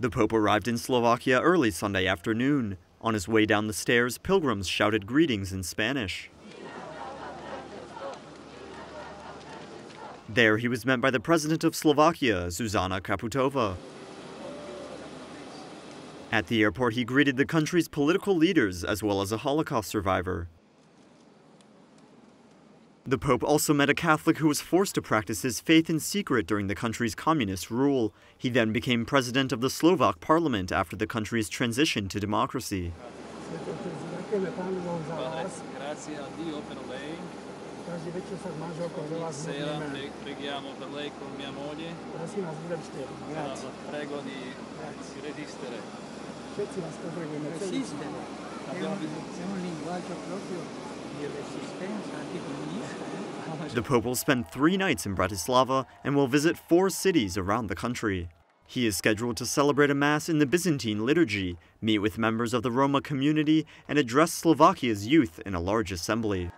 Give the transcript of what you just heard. The Pope arrived in Slovakia early Sunday afternoon. On his way down the stairs, pilgrims shouted greetings in Spanish. There, he was met by the president of Slovakia, Zuzana Caputova. At the airport, he greeted the country's political leaders as well as a Holocaust survivor. The Pope also met a Catholic who was forced to practice his faith in secret during the country's communist rule. He then became president of the Slovak parliament after the country's transition to democracy. The Pope will spend 3 nights in Bratislava and will visit 4 cities around the country. He is scheduled to celebrate a mass in the Byzantine liturgy, meet with members of the Roma community, and address Slovakia's youth in a large assembly.